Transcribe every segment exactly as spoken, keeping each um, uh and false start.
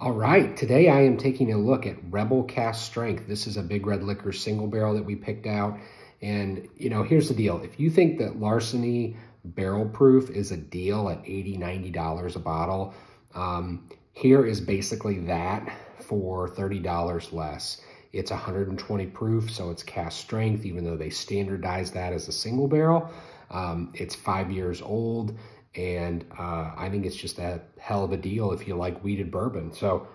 All right, today I am taking a look at Rebel Cast Strength. This is a Big Red Liquors single barrel that we picked out. And, you know, here's the deal. If you think that Larceny Barrel Proof is a deal at eighty dollars, ninety dollars a bottle, um, here is basically that for thirty dollars less. It's one hundred twenty proof, so it's cast strength, even though they standardized that as a single barrel. Um, it's five years old. And uh, I think it's just a hell of a deal if you like weeded bourbon. So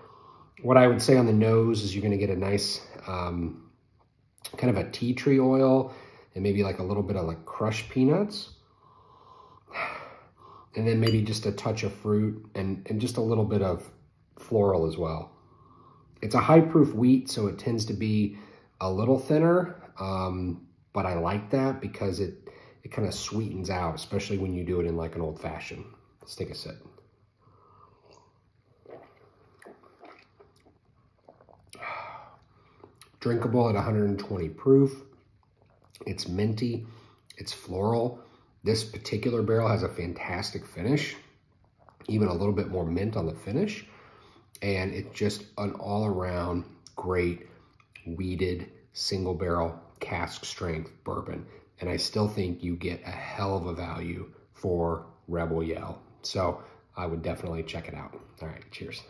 what I would say on the nose is you're going to get a nice um, kind of a tea tree oil and maybe like a little bit of like crushed peanuts. And then maybe just a touch of fruit and, and just a little bit of floral as well. It's a high proof wheat, so it tends to be a little thinner. Um, but I like that because it... It kind of sweetens out, especially when you do it in like an old fashioned. Let's take a sip. Drinkable at one hundred twenty proof. It's minty, it's floral. This particular barrel has a fantastic finish, even a little bit more mint on the finish. And it's just an all around great weeded single barrel cask strength bourbon. And I still think you get a hell of a value for Rebel Yell. So I would definitely check it out. All right, cheers.